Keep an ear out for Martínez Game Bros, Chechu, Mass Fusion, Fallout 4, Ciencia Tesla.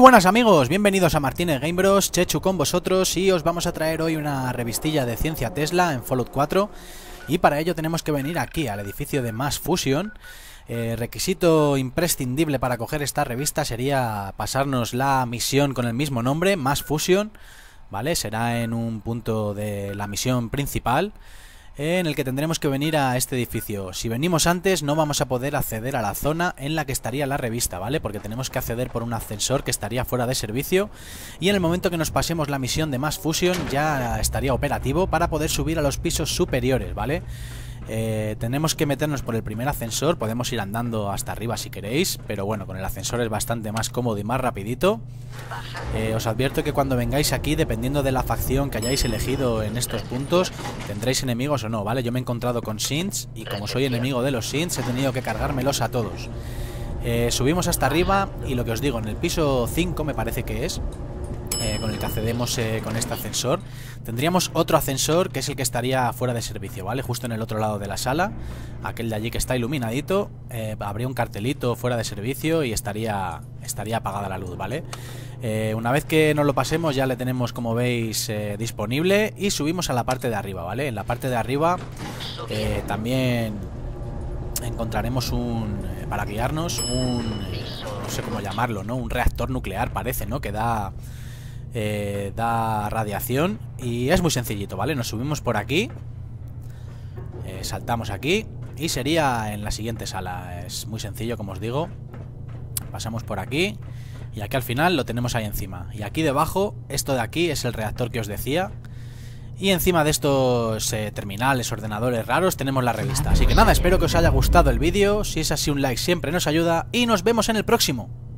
Muy buenas amigos, bienvenidos a Martínez Game Bros, Chechu con vosotros, y os vamos a traer hoy una revistilla de Ciencia Tesla en Fallout 4. Y para ello tenemos que venir aquí al edificio de Mass Fusion. Requisito imprescindible para coger esta revista sería pasarnos la misión con el mismo nombre, Mass Fusion, ¿vale? Será en un punto de la misión principal, en el que tendremos que venir a este edificio. Si venimos antes no vamos a poder acceder a la zona en la que estaría la revista, ¿vale? Porque tenemos que acceder por un ascensor que estaría fuera de servicio, y en el momento que nos pasemos la misión de Mass Fusion ya estaría operativo para poder subir a los pisos superiores, ¿vale? Tenemos que meternos por el primer ascensor, podemos ir andando hasta arriba si queréis, pero bueno, con el ascensor es bastante más cómodo y más rapidito. Os advierto que cuando vengáis aquí, dependiendo de la facción que hayáis elegido en estos puntos, tendréis enemigos o no, ¿vale? Yo me he encontrado con synths y como soy enemigo de los synths he tenido que cargármelos a todos. Subimos hasta arriba y lo que os digo, en el piso 5 me parece que es, con el que accedemos con este ascensor. Tendríamos otro ascensor que es el que estaría fuera de servicio, ¿vale? Justo en el otro lado de la sala, aquel de allí que está iluminadito, habría un cartelito fuera de servicio y estaría apagada la luz, ¿vale? Una vez que nos lo pasemos ya le tenemos, como veis, disponible, y subimos a la parte de arriba, ¿vale? En la parte de arriba también encontraremos para guiarnos, no sé cómo llamarlo, ¿no? Un reactor nuclear parece, ¿no? Que da radiación, y es muy sencillito, ¿vale? Nos subimos por aquí, saltamos aquí y sería en la siguiente sala. Es muy sencillo, como os digo. Pasamos por aquí y aquí al final lo tenemos ahí encima, y aquí debajo, esto de aquí es el reactor que os decía, y encima de estos terminales, ordenadores raros, tenemos la revista. Así que nada, espero que os haya gustado el vídeo. Si es así, un like siempre nos ayuda y nos vemos en el próximo.